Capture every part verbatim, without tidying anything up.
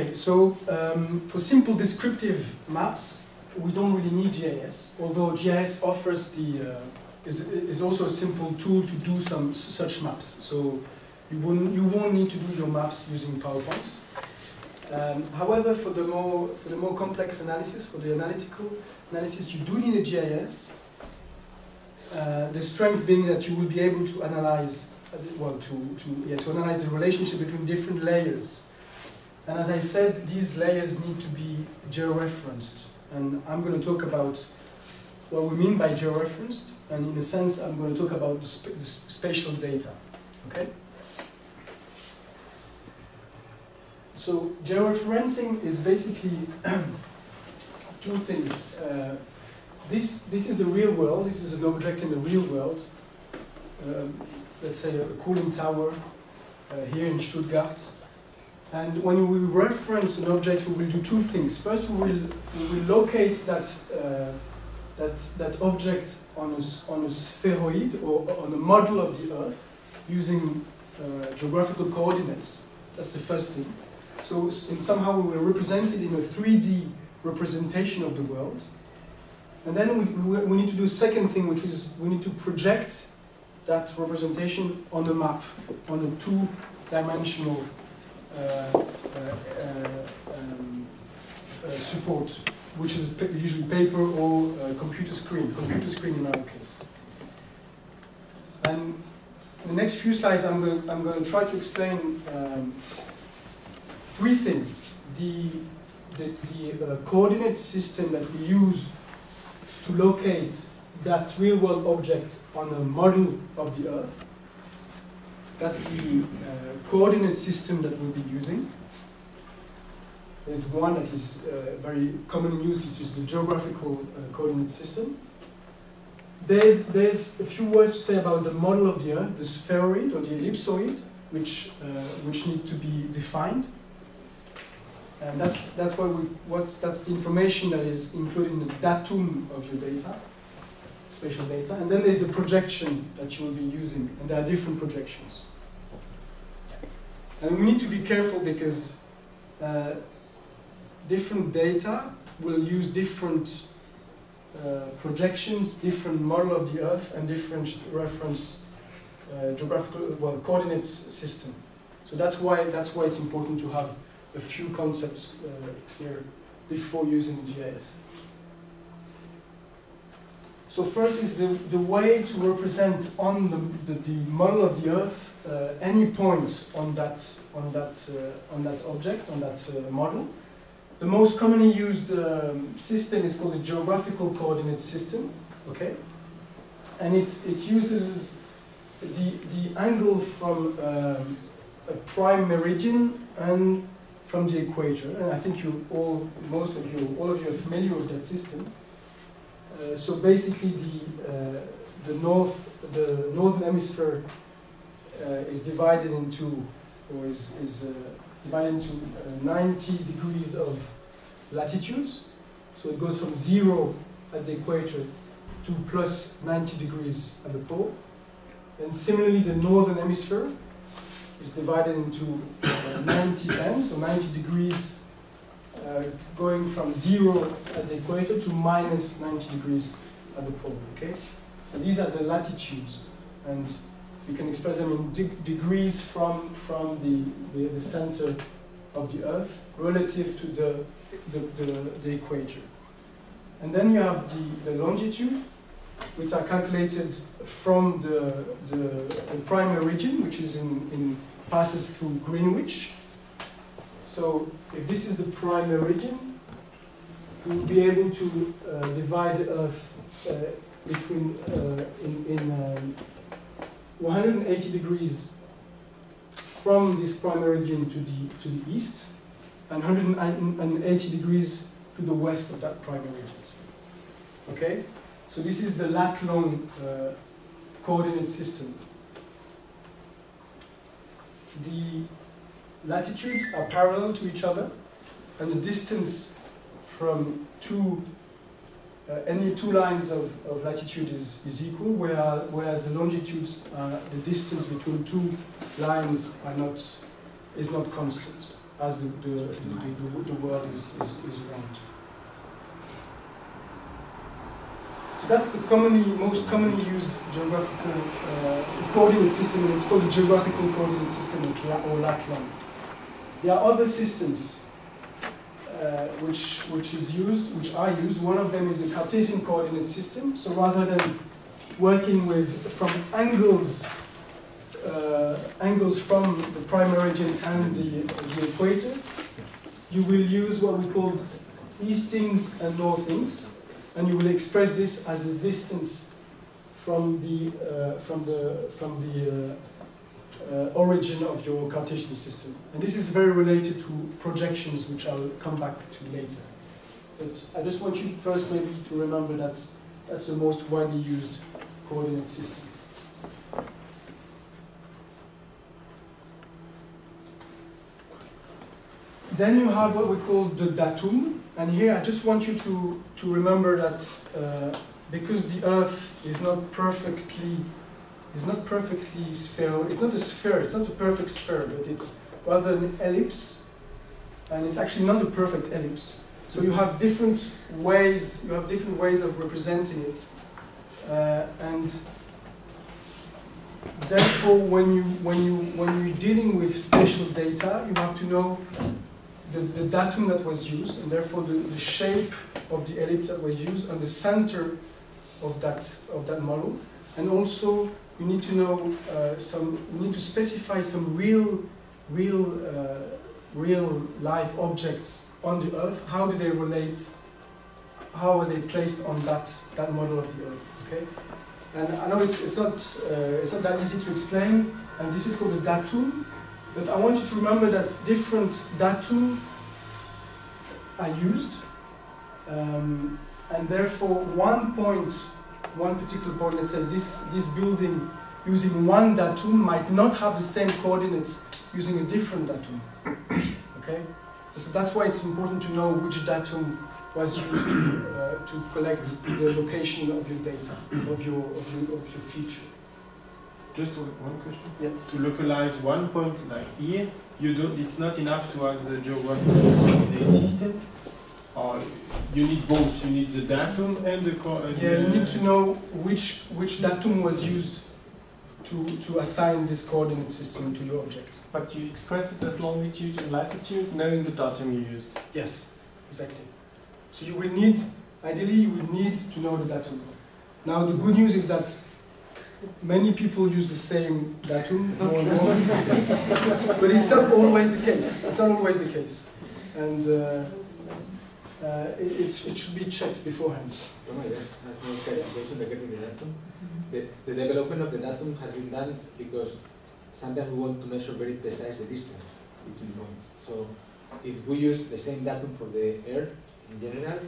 Okay, so um, for simple descriptive maps, we don't really need G I S, although G I S offers the uh, is is also a simple tool to do some such maps. So you won't you won't need to do your maps using PowerPoints. Um, however, for the more for the more complex analysis, for the analytical analysis, you do need a G I S. Uh, the strength being that you will be able to analyze uh, well to to yeah to analyze the relationship between different layers. And as I said, these layers need to be georeferenced. And I'm going to talk about what we mean by georeferenced, and in a sense, I'm going to talk about the sp the sp spatial data. Okay. So georeferencing is basically two things. Uh, this this is the real world. This is an object in the real world. Um, let's say a cooling tower uh, here in Stuttgart. And when we reference an object, we will do two things. First, we will, we will locate that, uh, that, that object on a, on a spheroid or on a model of the Earth using uh, geographical coordinates. That's the first thing. So in somehow we were represented in a three D representation of the world. And then we, we need to do a second thing, which is we need to project that representation on a map, on a two-dimensional Uh, uh, uh, um, uh, support, which is usually paper or uh, computer screen, computer screen in our case. And in the next few slides, I'm going I'm going to try to explain um, three things: the the, the uh, coordinate system that we use to locate that real-world object on a model of the Earth. That's the uh, coordinate system that we'll be using. There's one that is uh, very commonly used, which is the geographical uh, coordinate system. There's, there's a few words to say about the model of the Earth, the spheroid or the ellipsoid, which, uh, which need to be defined. And that's, that's, what we, what, that's the information that is included in the datum of your data, spatial data. And then there's the projection that you will be using, and there are different projections. And we need to be careful because uh, different data will use different uh, projections, different model of the Earth, and different reference uh, geographical well coordinate system. So that's why that's why it's important to have a few concepts uh, here before using G I S. So first is the the way to represent on the the, the model of the Earth. Uh, any point on that on that uh, on that object on that uh, model. The most commonly used um, system is called the geographical coordinate system. Okay, and it it uses the the angle from um, a prime meridian and from the equator. And I think you all, most of you, all of you are familiar with that system. Uh, so basically, the uh, the north the northern hemisphere. Uh, is divided into, or is, is uh, divided into uh, ninety degrees of latitudes. So it goes from zero at the equator to plus ninety degrees at the pole. And similarly, the northern hemisphere is divided into uh, ninety ends, so ninety degrees uh, going from zero at the equator to minus ninety degrees at the pole. Okay, so these are the latitudes, and you can express them in de degrees from from the, the the center of the Earth relative to the the, the the equator. And then you have the the longitude, which are calculated from the the, the prime meridian, which is in, in passes through Greenwich. So if this is the prime meridian, you will be able to uh, divide Earth uh, between uh, in in um, one hundred eighty degrees from this prime meridian to the to the east, and one hundred eighty degrees to the west of that prime meridian. Okay, so this is the lat-long uh, coordinate system. The latitudes are parallel to each other, and the distance from two Uh, any two lines of, of latitude is, is equal, whereas, whereas the longitudes, uh, the distance between two lines are not, is not constant. as the, the, the, the, the world is, is, is round. So that's the commonly, most commonly used geographical uh, coordinate system, and it's called the geographical coordinate system, or LATLAM. There are other systems uh, which, which is used, which are used. One of them is the Cartesian coordinate system. So rather than working with from angles, uh, angles from the prime meridian and the, the equator, you will use what we call eastings and northings, and you will express this as a distance from the uh, from the from the uh, uh, origin of your Cartesian system. And this is very related to projections, which I'll come back to later. But I just want you first maybe to remember that that's the most widely used coordinate system. Then you have what we call the datum. And here I just want you to, to remember that uh, because the Earth is not perfectly, is not perfectly spherical, it's not a sphere, it's not a perfect sphere, but it's rather an ellipse, and it's actually not a perfect ellipse. So you have different ways, you have different ways of representing it. Uh, and therefore when you when you when you're dealing with spatial data, you have to know The, the datum that was used, and therefore the, the shape of the ellipse that was used, and the center of that of that model. And also, you need to know uh, some. You need to specify some real, real, uh, real life objects on the Earth. How do they relate? How are they placed on that that model of the Earth? Okay. And I know it's it's not uh, it's not that easy to explain. And this is called the datum. But I want you to remember that different datum are used, um, and therefore one point, one particular point, let's say this, this building using one datum might not have the same coordinates using a different datum, okay? So that's why it's important to know which datum was used to, uh, to collect the location of your data, of your, of your, of your feature. Just one question. Yeah. To localize one point like here, you don't. It's not enough to have the geographical coordinate system. Or you need both. You need the datum and the coordinate. Yeah, you need to know which which datum was used to to assign this coordinate system to your object. But you express it as longitude and latitude, knowing the datum you used. Yes, exactly. So you will need, ideally, you will need to know the datum. Now the good news is that many people use the same datum, more and more, but it's not always the case. It's not always the case, and uh, uh, it, it's, it should be checked beforehand. Oh, yes. That's one clarification regarding the datum. The, the development of the datum has been done because sometimes we want to measure very precise the distance between points. So, if we use the same datum for the Earth in general,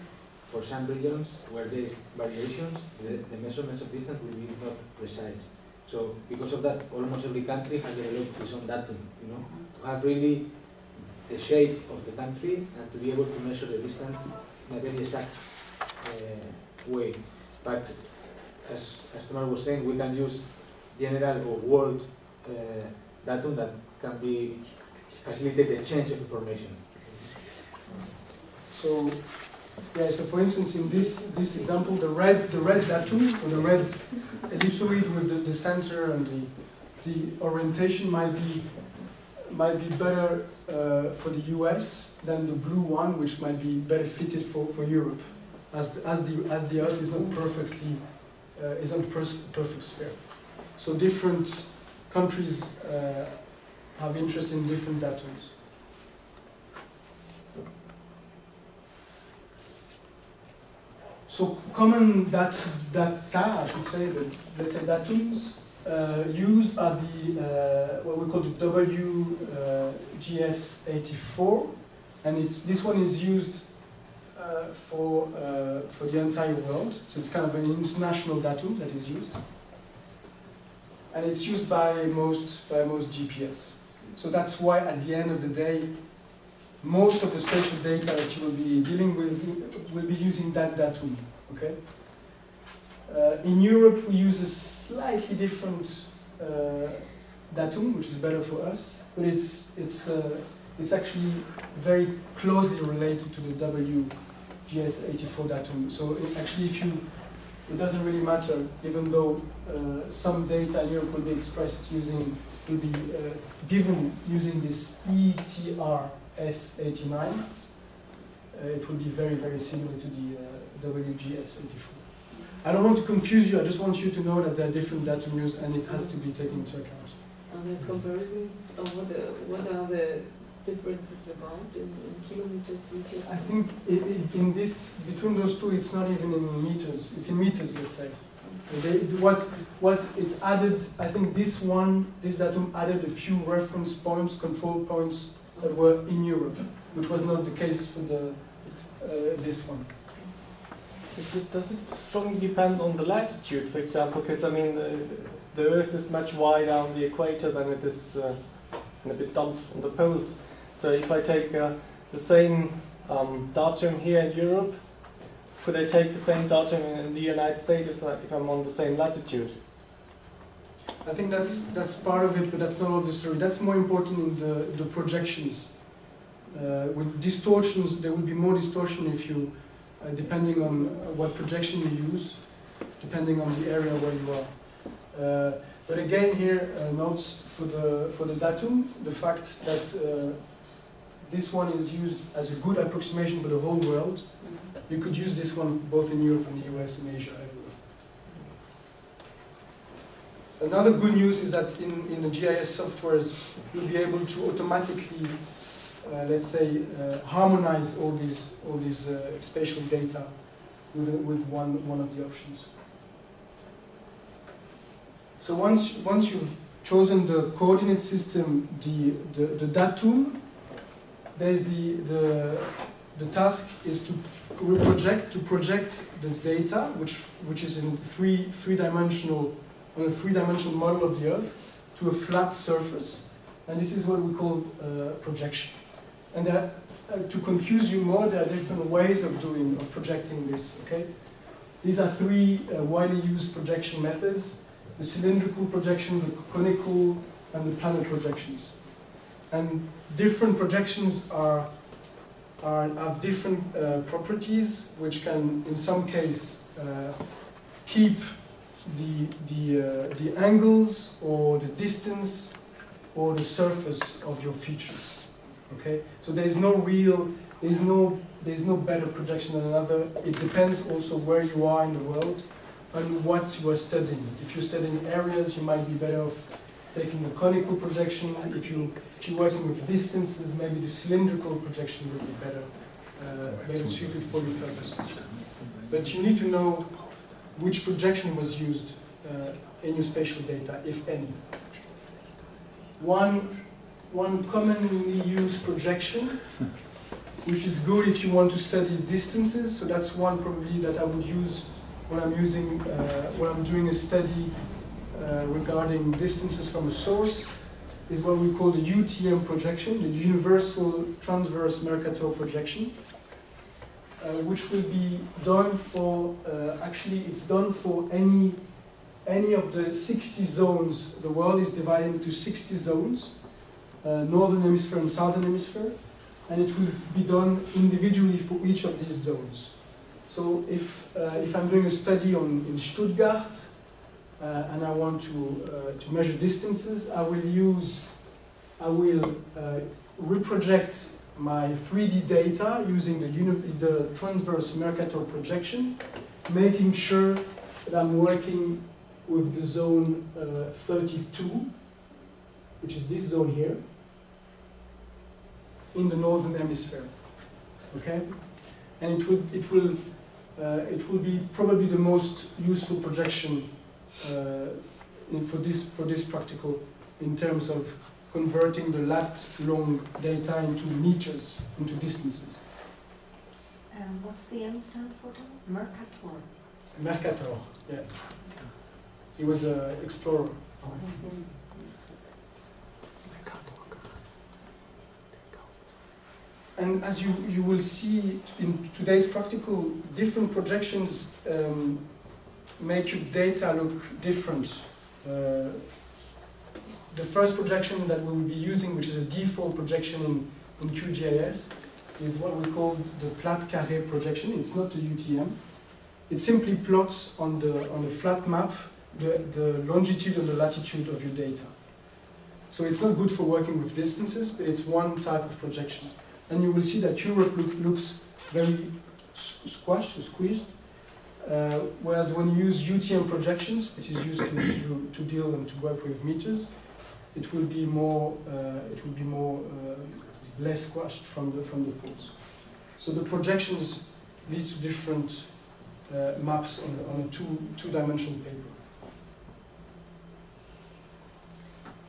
for some regions where there is variations, the, the measurements of distance will be not precise. So because of that, almost every country has developed its own datum, you know, to have really the shape of the country and to be able to measure the distance in a very exact uh, way. But as, as Thomas was saying, we can use general or world uh, datum that can be facilitate the change of information. So. Yeah, so for instance, in this this example, the red the red datum or the red ellipsoid with the, the center and the the orientation might be might be better uh, for the U S than the blue one, which might be better fitted for for Europe, as the, as the as the Earth is not perfectly uh, is not perfect sphere. So different countries uh, have interest in different datums. So common dat data, I should say, but let's say datums uh, used are the uh, what we call the W G S eighty-four, and it's this one is used uh, for uh, for the entire world. So it's kind of an international datum that is used, and it's used by most by most G P S. So that's why at the end of the day, most of the spatial data that you will be dealing with will be using that datum, okay? Uh, in Europe, we use a slightly different uh, datum, which is better for us, but it's, it's, uh, it's actually very closely related to the W G S eighty-four datum. So it actually, if you, it doesn't really matter, even though uh, some data here will be expressed using, will be uh, given using this E T R S eighty-nine. Uh, it will be very, very similar to the uh, W G S eighty-four. I don't want to confuse you, I just want you to know that there are different datum used and it has to be taken into account. Are there comparisons of what, the, what are the differences about in, in kilometers, meters? I think it, it, in this, between those two, it's not even in meters, it's in meters, let's say. They, what, what it added, I think this one, this datum added a few reference points, control points that were in Europe, which was not the case for the, uh, this one. Does it strongly depend on the latitude, for example? Because I mean, uh, the Earth is much wider on the equator than it is uh, and a bit dumped on the poles. So if I take uh, the same um, datum here in Europe, could I take the same datum in the United States if, I, if I'm on the same latitude? I think that's that's part of it, but that's not all the story. That's more important in the the projections. Uh, with distortions, there will be more distortion if you. Uh, depending on what projection you use, depending on the area where you are. Uh, but again, here uh, notes for the for the datum, the fact that uh, this one is used as a good approximation for the whole world. You could use this one both in Europe and the U S and Asia. Another good news is that in in the G I S softwares, you'll be able to automatically. Uh, let's say, uh, harmonize all these, all these uh, spatial data with, with one, one of the options. So once, once you've chosen the coordinate system, the, the, the datum, there's the, the, the task is to project, to project the data, which, which is in three, three-dimensional, on a three-dimensional model of the Earth, to a flat surface. And this is what we call uh, projection. And there, uh, to confuse you more, there are different ways of doing, of projecting this, okay? These are three uh, widely used projection methods, the cylindrical projection, the conical, and the planar projections. And different projections are, are have different uh, properties, which can, in some case, uh, keep the, the, uh, the angles or the distance or the surface of your features. Okay, so there is no real, there is no, there is no better projection than another. It depends also where you are in the world and what you are studying. If you're studying areas, you might be better off taking the conical projection. If you if you're working with distances, maybe the cylindrical projection would be better, uh, better suited for your purposes. But you need to know which projection was used uh, in your spatial data, if any. One. One commonly used projection, which is good if you want to study distances. So that's one probably that I would use when I'm using uh, when I'm doing a study uh, regarding distances from a source, is what we call the U T M projection, the Universal Transverse Mercator projection, uh, which will be done for uh, actually it's done for any any of the sixty zones. The world is divided into sixty zones. Uh, northern hemisphere and southern hemisphere, and it will be done individually for each of these zones. So if, uh, if I'm doing a study on, in Stuttgart uh, and I want to, uh, to measure distances, I will use, I will uh, reproject my three D data using the, uni the transverse Mercator projection, making sure that I'm working with the zone uh, thirty-two, which is this zone here, in the northern hemisphere, okay, and it will it will uh, it will be probably the most useful projection uh, in, for this for this practical in terms of converting the lat long data into meters, into distances. Um, what's the M stand for? Mercator. Mercator, yeah. He was an explorer. Mm-hmm. And as you, you will see in today's practical, different projections um, make your data look different. Uh, the first projection that we will be using, which is a default projection in in Q G I S is what we call the plat carré projection. It's not a U T M. It simply plots on the, on the flat map the, the longitude and the latitude of your data. So it's not good for working with distances, but it's one type of projection. And you will see that Europe look, looks very squashed, or squeezed, uh, whereas when you use U T M projections, which is used to, to, to deal and to work with meters, it will be more, uh, it will be more uh, less squashed from the, from the poles. So the projections lead to different uh, maps on, on a two, two-dimensional paper.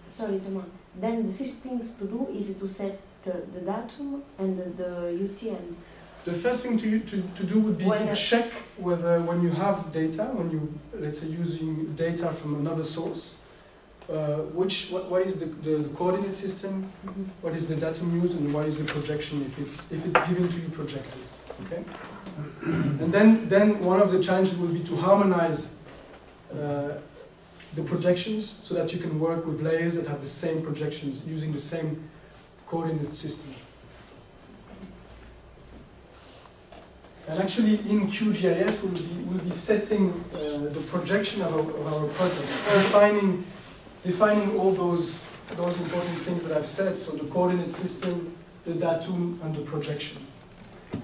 Sorry, Thomas. Then the first things to do is to set the, the datum and the, the U T M. The first thing to, to, to do would be when to check whether when you have data, when you, let's say, using data from another source, uh, which, what, what is the, the, the coordinate system, mm-hmm. what is the datum used, and what is the projection, if it's, if it's given to you projected, okay? And then, then one of the challenges will be to harmonize uh, the projections so that you can work with layers that have the same projections using the same coordinate system. And actually in Q G I S we'll be, we'll be setting uh, the projection of our, of our projects, defining, defining all those, those important things that I've said, so the coordinate system, the datum, and the projection. Uh,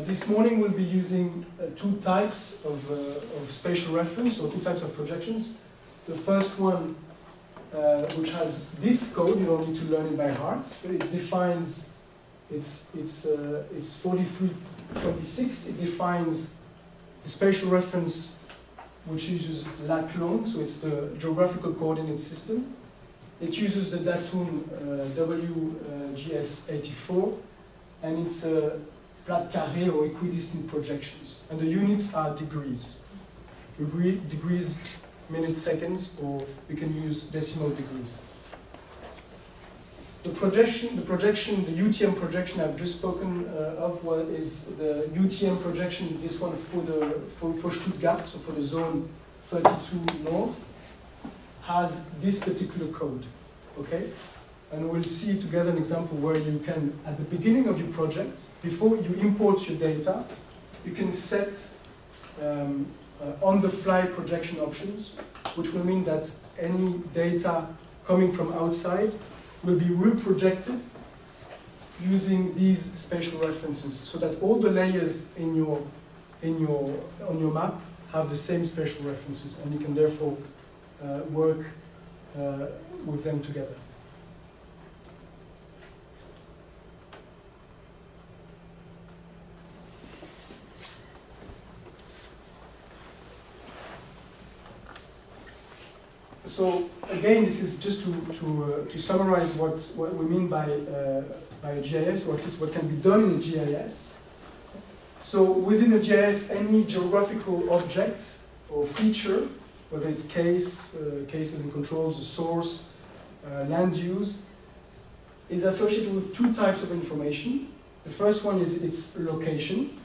this morning we'll be using uh, two types of, uh, of spatial reference, or two types of projections. The first one, uh, which has this code, you don't need to learn it by heart. It defines, it's, it's, uh, it's forty-three twenty-six, it defines the spatial reference which uses lat long, so it's the geographical coordinate system. It uses the datum uh, W G S eighty-four, and it's a plat carré or equidistant projections. And the units are degrees. Degree, degrees. Minutes, seconds, or you can use decimal degrees. The projection, the projection, the U T M projection I've just spoken uh, of well, is the U T M projection. This one for the for, for Stuttgart, so for the zone thirty-two north, has this particular code. Okay, and we'll see together an example where you can, at the beginning of your project, before you import your data, you can set. Um, Uh, on-the-fly projection options, which will mean that any data coming from outside will be reprojected using these spatial references, so that all the layers in your, in your, on your map have the same spatial references, and you can therefore uh, work uh, with them together. So again, this is just to, to, uh, to summarize what, what we mean by, uh, by a G I S, or at least what can be done in a G I S. So within a G I S, any geographical object or feature, whether it's case, uh, cases and controls, a source, uh, land use, is associated with two types of information. The first one is its location,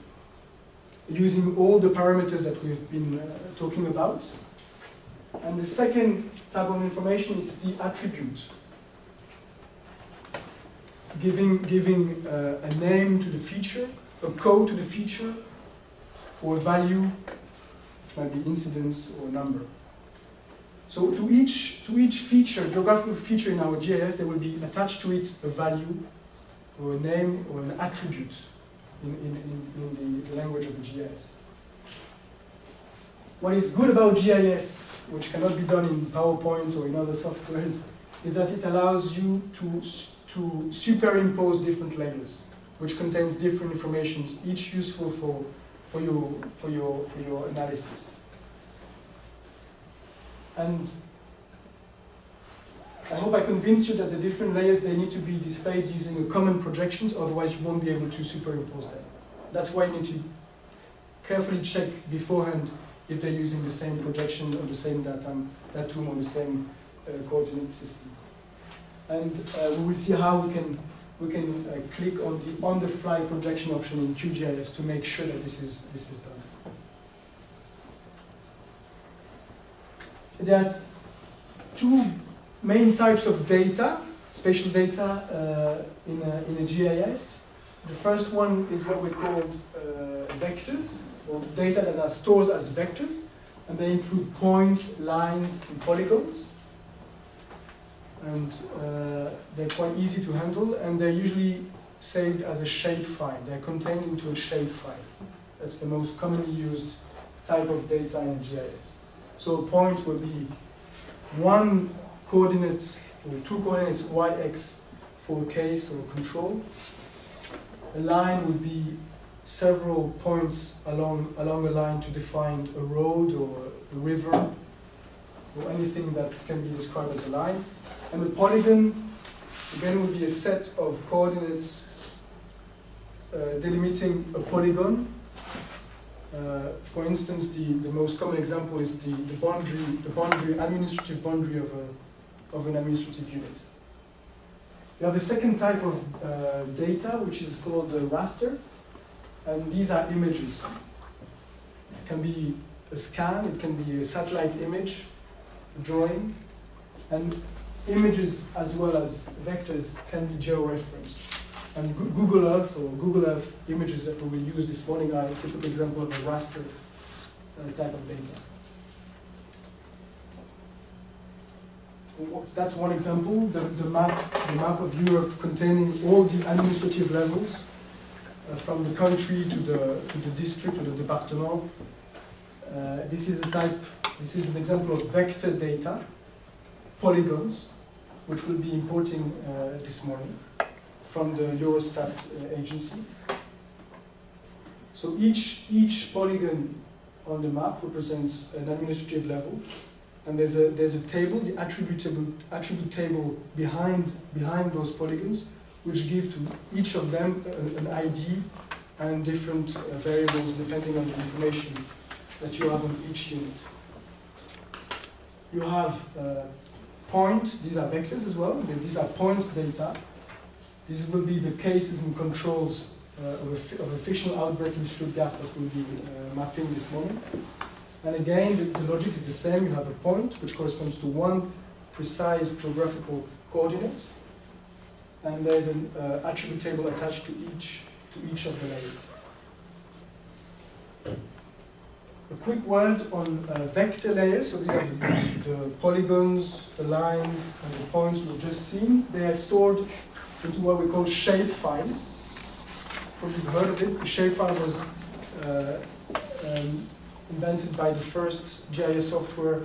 using all the parameters that we've been uh, talking about. And the second type of information is the attribute, giving, giving uh, a name to the feature, a code to the feature, or a value, which might be incidence or number. So to each, to each feature, geographical feature in our G I S, there will be attached to it a value, or a name, or an attribute in, in, in, in the language of the G I S. What is good about G I S, which cannot be done in PowerPoint or in other softwares, is that it allows you to, to superimpose different layers, which contains different information, each useful for, for, your, for, your, for your analysis. And I hope I convinced you that the different layers, they need to be displayed using a common projections, otherwise you won't be able to superimpose them. That's why you need to carefully check beforehand if they're using the same projection or the same datum, datum or the same uh, coordinate system. And uh, we will see how we can, we can uh, click on the on-the-fly projection option in Q G I S to make sure that this is, this is done. There are two main types of data spatial data uh, in, a, in a G I S. The first one is what we called uh, vectors, or data that are stored as vectors, and they include points, lines, and polygons. And uh, they're quite easy to handle, and they're usually saved as a shapefile. They're contained into a shapefile. That's the most commonly used type of data in G I S. So a point would be one coordinate, or two coordinates, y x for a case or control. A line would be several points along, along a line to define a road or a river, or anything that can be described as a line. And the polygon, again, would be a set of coordinates uh, delimiting a polygon. Uh, for instance, the, the most common example is the, the boundary, the boundary, administrative boundary of, a, of an administrative unit. We have a second type of uh, data, which is called the raster. And these are images. It can be a scan, it can be a satellite image, a drawing. And images as well as vectors can be geo-referenced. And Google Earth or Google Earth images that we will use this morning are a typical example of a raster uh, type of data. That's one example, the, the, map, the map of Europe containing all the administrative levels uh, from the country to the, to the district, to the department. Uh, this is a type, this is an example of vector data, polygons, which we'll be importing uh, this morning from the Eurostat uh, agency. So each, each polygon on the map represents an administrative level, and there's a, there's a table, the attribute table, attribute table behind, behind those polygons, which give to each of them an, an I D and different uh, variables depending on the information that you have on each unit. You have uh, point, these are vectors as well, these are points data. These will be the cases and controls uh, of, a, of a fictional outbreak in Stuttgart that we'll be uh, mapping this morning. And again, the, the logic is the same. You have a point, which corresponds to one precise geographical coordinate, and there's an uh, attribute table attached to each, to each of the layers. A quick word on uh, vector layers. So these are the, the polygons, the lines, and the points we've just seen. They are stored into what we call shape files. Probably you've heard of it. The shape file was uh, um, invented by the first G I S software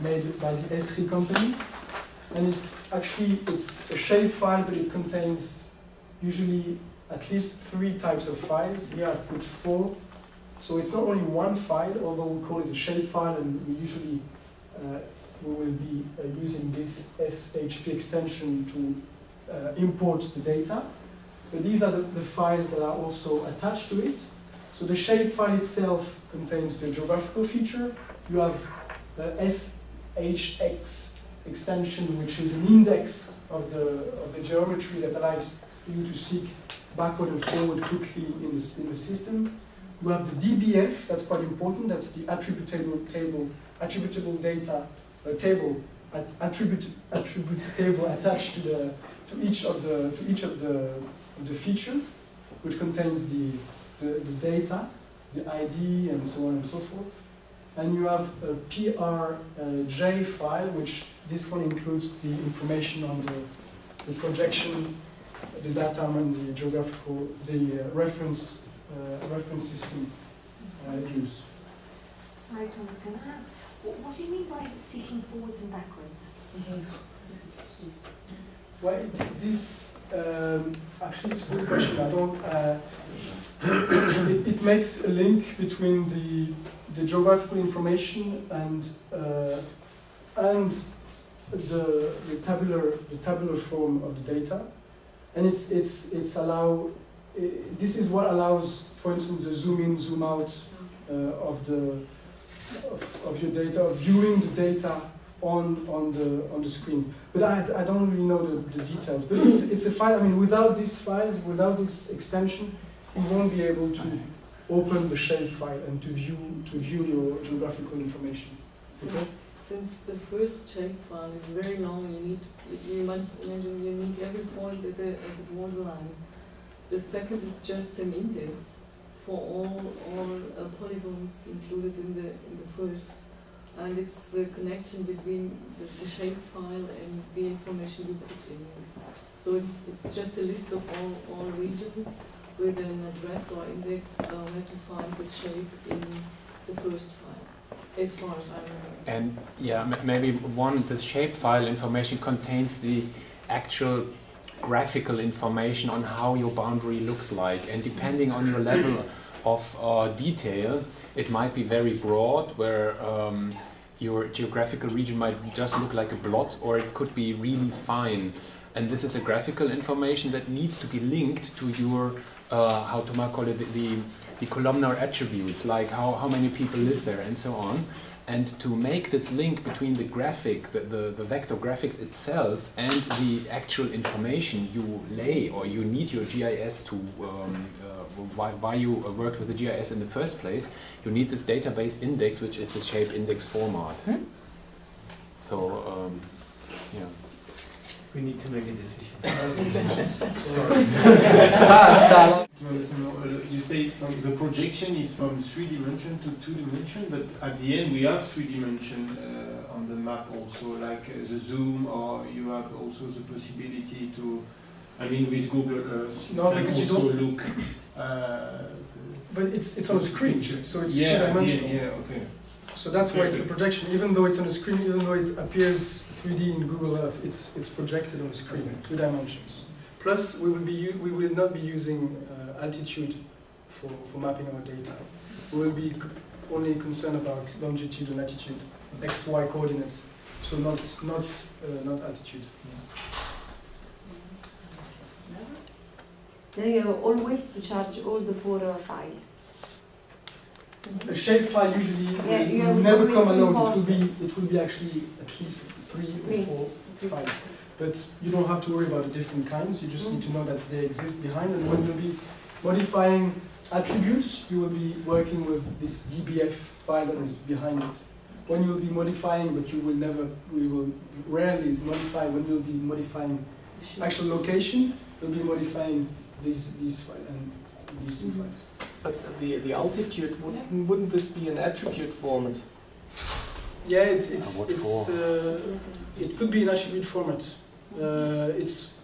made by the Esri company, and it's actually it's a shape file, but it contains usually at least three types of files. Here I've put four, so it's not only one file. Although we call it a shape file, and we usually uh, we will be uh, using this S H P extension to Uh, imports the data, but these are the, the files that are also attached to it. So the shapefile itself contains the geographical feature. You have the S H X extension, which is an index of the, of the geometry that allows you to seek backward and forward quickly in the, in the system. You have the D B F, that's quite important, that's the attributable table, attributable data uh, table, at attribute, attribute table attached to the to each of the to each of the the features, which contains the, the the data, the I D, and so on and so forth. And you have a P R J file, which this one includes the information on the, the projection, the datum, and the geographical the uh, reference uh, reference system uh, used. Sorry, Tom, can I ask what do you mean by seeking forwards and backwards? Mm-hmm. Well, this um, actually it's a good question. I don't. Uh, it, it makes a link between the the geographical information and uh, and the, the tabular the tabular form of the data, and it's it's it's allow. It, this is what allows, for instance, the zoom in, zoom out uh, of the of, of your data, of viewing the data on on the on the screen, but I, I don't really know the, the details. But it's it's a file. I mean, without these files, without this extension, you won't be able to open the shape file and to view to view your geographical information. Okay? Since, since the first shape file is very long, you need you might point imagine you need every point at the, at the borderline. The second is just an index for all all uh, polygons included in the in the first, and it's the connection between the, the shapefile and the information you put in. So it's it's just a list of all all regions with an address or index uh, where to find the shape in the first file, as far as I remember. And yeah, m maybe one, the shapefile information contains the actual graphical information on how your boundary looks like, and depending on your level of uh, detail, it might be very broad, where um, your geographical region might just look like a blot, or it could be really fine. And this is a graphical information that needs to be linked to your, uh, how to call it, the, the, the columnar attributes, like how, how many people live there and so on. And to make this link between the graphic, the, the, the vector graphics itself, and the actual information you lay, or you need your G I S to, um, uh, why, why you worked with the G I S in the first place, you need this database index, which is the shape index format. Hmm? So, um, yeah. We need to make a decision. Sorry. You say from the projection is from three dimension to two dimension, but at the end we have three dimension uh, on the map also, like uh, the zoom, or you have also the possibility to, I mean, with Google Earth, no, you because you don't look. Uh, but it's it's on a screen, so it's yeah, two dimensional. Yeah, yeah, okay. So that's why it's a projection, even though it's on a screen, even though it appears three D in Google Earth, it's it's projected on a screen, okay. Two dimensions. Plus, we will be we will not be using uh, altitude for for mapping our data. We will be only concerned about longitude and latitude, x y coordinates. So not not uh, not altitude. Yeah. Then you have always to charge all the four uh, files. A shapefile usually yeah, will, will never come alone. It will be it will be actually at least three or four three. files. But you don't have to worry about the different kinds. You just mm-hmm. need to know that they exist behind. And when you'll be modifying attributes, you will be working with this D B F file that is behind it. When you'll be modifying, but you will never, we will rarely modify. When you'll be modifying actual location, you'll be modifying these these files and these two files. But the the altitude wouldn't wouldn't this be an attribute format? Yeah, it's it's it's uh, it could be an attribute format. Uh, it's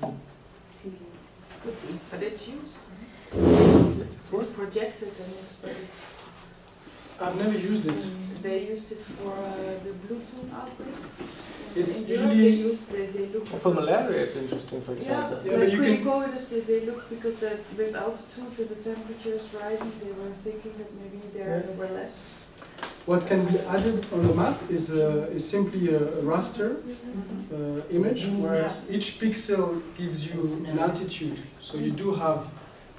but it's used. It's projected and it's. But it's I've never used it. They used it for uh, the Bluetooth output. It's in usually they used they, they look for malaria. It's interesting, for example. Yeah, yeah but you can go is they, they look because that with altitude and the temperature is rising. They were thinking that maybe there yeah. were less. What can be added on the map is, uh, is simply a raster uh, image where each pixel gives you an altitude. So you do have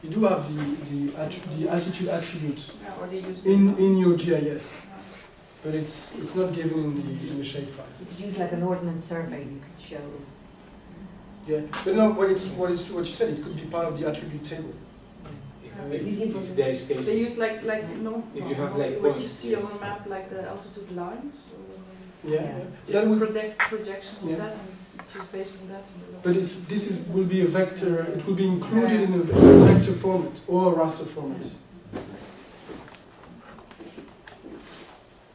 you do have the the, the altitude attribute in in your G I S, but it's it's not given in the in the shapefile. It's used like an ordnance survey. You could show. Yeah, but no. What it's what it's what you said. It could be part of the attribute table. If there's, there's they use like like no. If you have like what you see yes. on a map, like the altitude lines. Or yeah. yeah. Just would project projection yeah. of that, and just based on that. But it's this is will be a vector. It will be included yeah. in a vector format or a raster format. Yeah.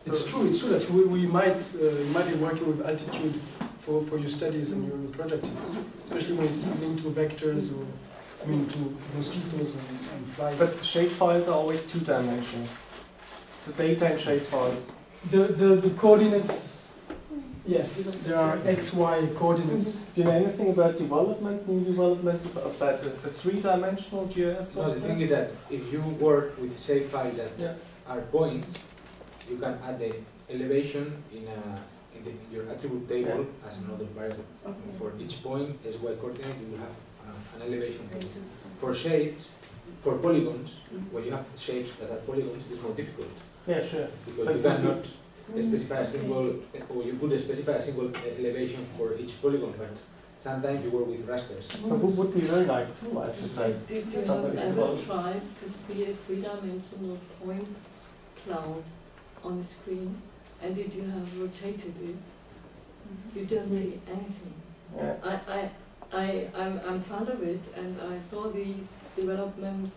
It's so true. It's true that we we might uh, might be working with altitude for for your studies and your projects, especially when it's linked to vectors or. I mean, to mosquitoes and, and flies. But shapefiles are always two-dimensional. The data in shapefiles. The, the the coordinates. Yes, there are x y coordinates. Do you know anything about developments, new developments of that? A, a three-dimensional G I S. No, the thing is that if you work with shapefiles that yeah. are points, you can add the elevation in a. In, the, in your attribute table yeah. as another variable. Okay. For each point, as y coordinate, you will have uh, an elevation table. For shapes, for polygons, when you have shapes that are polygons, it's more difficult. Yeah, sure. Because but you cannot specify a single, or you could specify a single elevation for each polygon, but sometimes you work with rasters. But what would be very nice too, I should say. Did you ever try to see a three-dimensional point cloud on the screen? And did you have rotated it? You don't see anything. Yeah. I I'm, I'm part of it, and I saw these developments,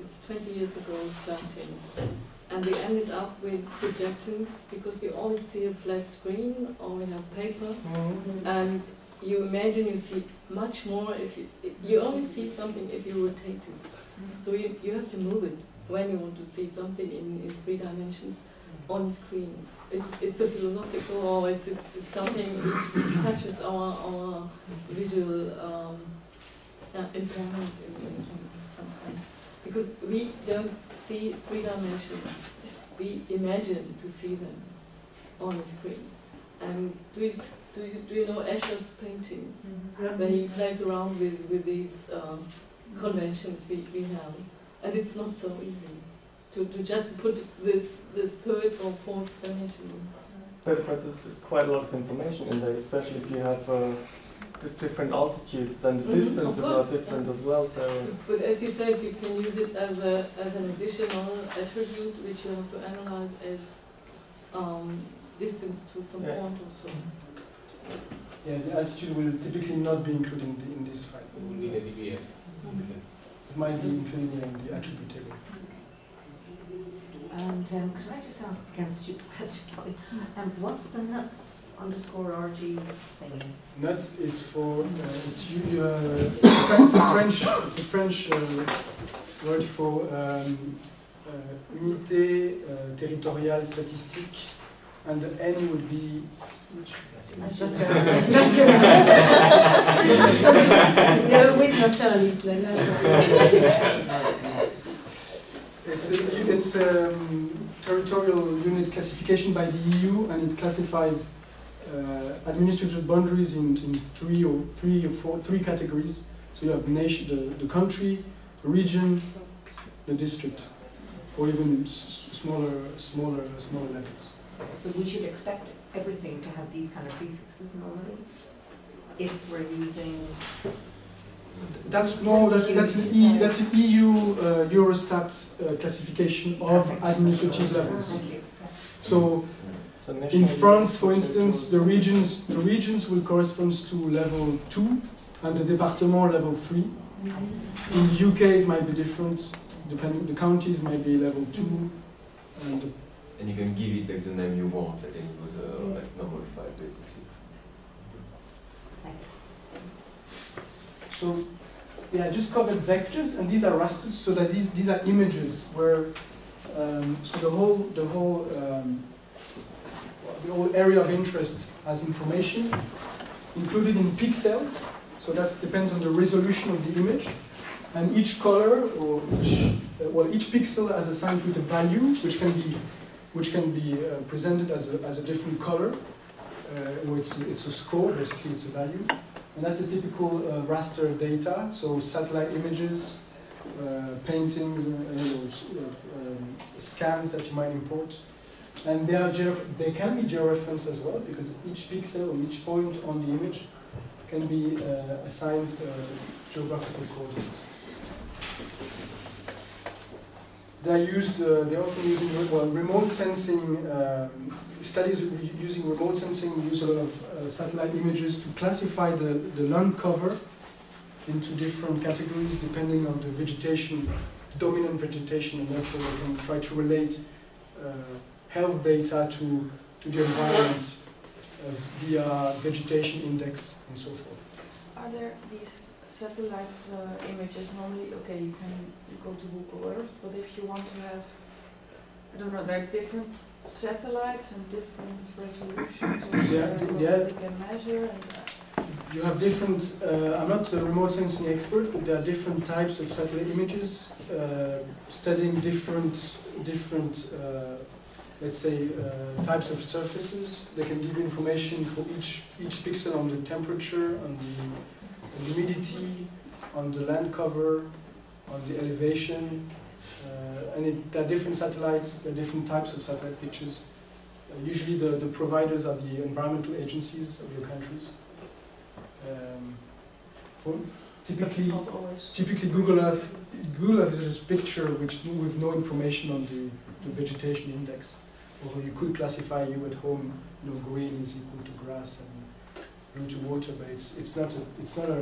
it's twenty years ago starting. And we ended up with projections, because we always see a flat screen, or we have paper, mm-hmm. and you imagine you see much more, if you, you always see something if you rotate it. So you, you have to move it when you want to see something in, in three dimensions on screen. It's, it's a philosophical, or it's, it's, it's something which, which touches our, our visual um, uh, impairment in, in some, some sense. Because we don't see three dimensions. We imagine to see them on the screen. And do you, do you, do you know Escher's paintings? Mm-hmm. When he plays around with, with these um, conventions we, we have. And it's not so easy to, to just put this, this third or fourth dimension. But, but it's, it's quite a lot of information in there, especially if you have a different altitude, then the mm-hmm. distances course, are different yeah. as well. So, but as you said, you can use it as a as an additional attribute which you have to analyze as um, distance to some yeah. point or so. Yeah, the altitude will typically not be included in, the, in this file. It will need a D B F. Mm-hmm. It might be included in the attribute table. Okay. And um, could I just ask again, stupid question? And what's the NUTS? Underscore R G thingy. NUTS is for uh, it's, uh, it's a French it's a French uh, word for um, uh, unité uh, territoriale statistique, and the N would be which? It's a, it's a um, territorial unit classification by the E U, and it classifies Uh, administrative boundaries in, in three or three or four three categories. So you have nation, the, the country, the region, the district, or even s smaller, smaller, smaller levels. So we should expect everything to have these kind of prefixes normally, if we're using. That's no, that's that's an E U, that's an E U uh, Eurostat uh, classification of administrative levels. So. So in France, for instance, the regions the regions will correspond to level two, and the département level three. Nice. In the U K, it might be different. Depending, the counties might be level two, and and you can give it like the name you want. I think it was a uh, like normal file basically. So yeah, I just covered vectors, and these are rasters, so that these these are images where um, so the whole the whole. Um, The whole area of interest has information included in pixels, so that depends on the resolution of the image. And each color, or each, well, each pixel has assigned to it a value, which can be, which can be uh, presented as a, as a different color, uh, or it's it's a score. Basically, it's a value, and that's a typical uh, raster data. So satellite images, uh, paintings, uh, uh, um, scans that you might import. And they, are they can be georeferenced as well, because each pixel or each point on the image can be uh, assigned uh, geographical coordinates. They're used. Uh, they're often using well, remote sensing um, studies using remote sensing use a lot of uh, satellite images to classify the the land cover into different categories depending on the vegetation, dominant vegetation, and therefore we can try to relate. Uh, health data to, to the environment uh, via vegetation index and so forth. Are there these satellite uh, images normally, okay, you can you go to Google Earth, but if you want to have, I don't know, there are different satellites and different resolutions, or yeah, yeah. They can measure. And, uh, you have different, uh, I'm not a remote sensing expert, but there are different types of satellite images uh, studying different, different uh, let's say, uh, types of surfaces. They can give you information for each each pixel on the temperature, on the humidity, on the land cover, on the elevation. Uh, and it, there are different satellites, there are different types of satellite pictures. Uh, usually the, the providers are the environmental agencies of your countries. Um, well, typically, typically Google Earth, Google Earth is just a picture which, with no information on the, the vegetation index. Although you could classify you at home, you know, green is equal to grass and blue to water, but it's it's not a, it's not a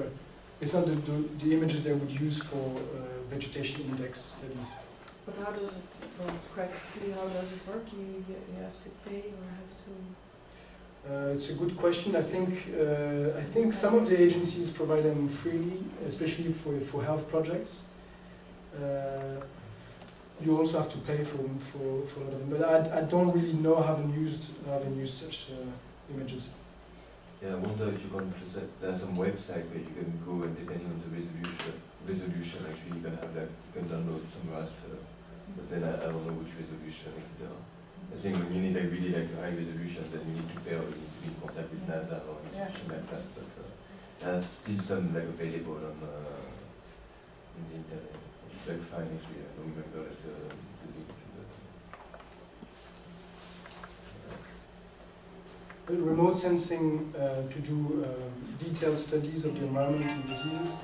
It's not the, the, the images they would use for uh, vegetation index studies. But how does it, well, practically, how does it work? You, you have to pay or have to... Uh, it's a good question. I think uh, I think some of the agencies provide them freely, especially for for health projects. Uh, you also have to pay for for for a lot of them, but I I don't really know. I haven't used I haven't used such uh, images. Yeah, I wonder if you can present. There's some website where you can go and depending on the resolution, resolution actually you can have like you can download some raster, but then I, I don't know which resolution is there. I think when you need like really like high resolution, then you need to pay or you need to be in contact with NASA or something yeah. like that. But uh, there's still some like available on uh, in the internet. It's like fine actually. I don't remember the uh, the link. But, uh, remote sensing uh, to do um, detailed studies of the environment and diseases.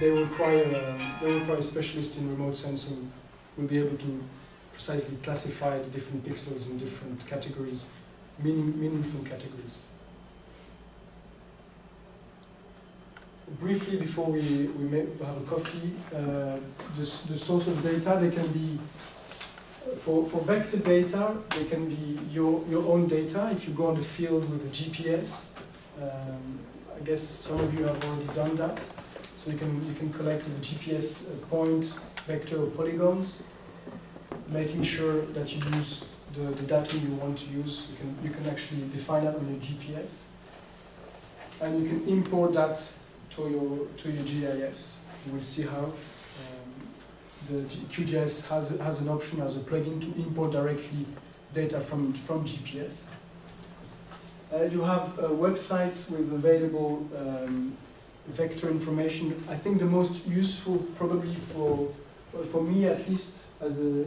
They require um, they require specialists in remote sensing who will be able to precisely classify the different pixels in different categories, meaning, meaningful categories. Briefly, before we, we may have a coffee, uh, the, the source of data, they can be, for, for vector data, they can be your, your own data. If you go on the field with a G P S, um, I guess some of you have already done that. So you can, you can collect with a G P S a point, vector, or polygons, making sure that you use the, the datum you want to use. You can, you can actually define that on your G P S. And you can import that to your, to your G I S. You will see how um, the Q G I S has, has an option as a plugin to import directly data from, from G P S. Uh, you have uh, websites with available um, vector information. I think the most useful probably for for me, at least, as a,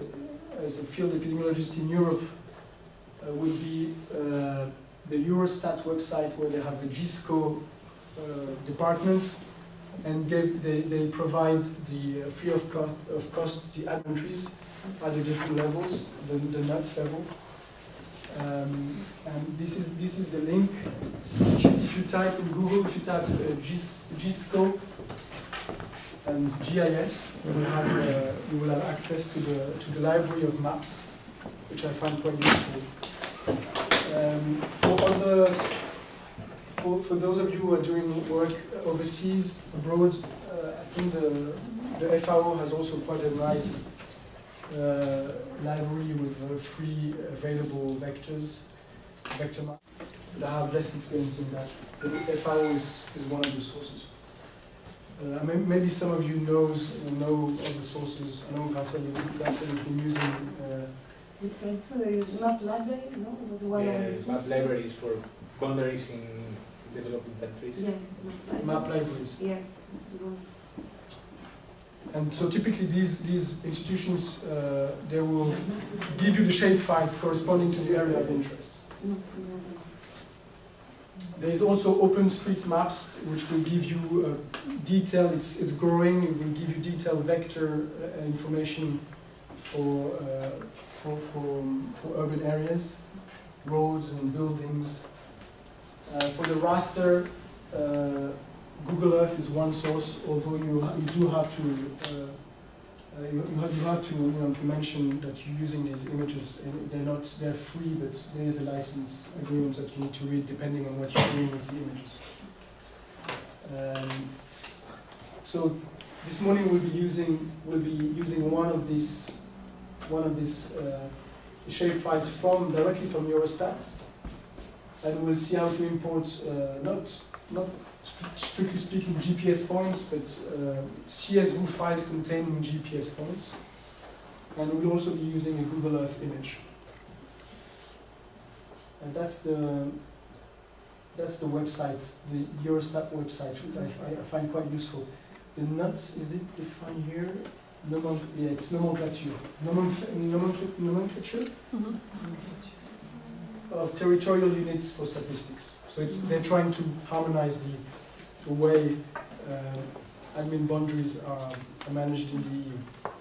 as a field epidemiologist in Europe, uh, would be uh, the Eurostat website where they have a GISCO uh, department and give, they, they provide the uh, free of, co of cost, the ad entries at the different levels, the, the NUTS level. Um, and this is, this is the link. If you, if you type in Google, if you type uh, GIS, GISCO, and G I S, you will have uh, you will have access to the to the library of maps, which I find quite useful. Um, for other, for for those of you who are doing work overseas, abroad, uh, I think the the F A O has also quite a nice uh, library with uh, free available vectors, vector maps. But I have less experience in that. The F A O is is one of the sources. Uh, maybe some of you knows know of the sources. I know Gassel you've been using. Uh, it's map library, no? It was one yeah, of the map libraries for boundaries in developing countries. Yeah, map, map libraries. Yes, and so typically these these institutions uh, they will give you the shape files corresponding to the area of interest. No, no, no. There is also OpenStreetMaps, which will give you uh, detail. It's it's growing. It will give you detailed vector uh, information for, uh, for for for urban areas, roads and buildings. Uh, for the raster, uh, Google Earth is one source. Although you you do have to uh, uh, you, you have, you have to you know, to mention that you're using these images. And they're not they're free, but there is a license agreement that you need to read depending on what you're doing with the images. Um, so this morning we'll be using we'll be using one of these one of these uh, shape files from directly from Eurostat, and we'll see how to import uh, not not st strictly speaking G P S points, but uh, C S V files containing G P S points, and we'll also be using a Google Earth image. And that's the. That's the website, the Eurostat website, which I, I find quite useful. The NUTS, is it defined here? Nomencl yeah, it's nomenclature. Nomencl nomencl nomenclature mm-hmm. of territorial units for statistics. So it's, they're trying to harmonize the, the way uh, admin boundaries are managed in the E U.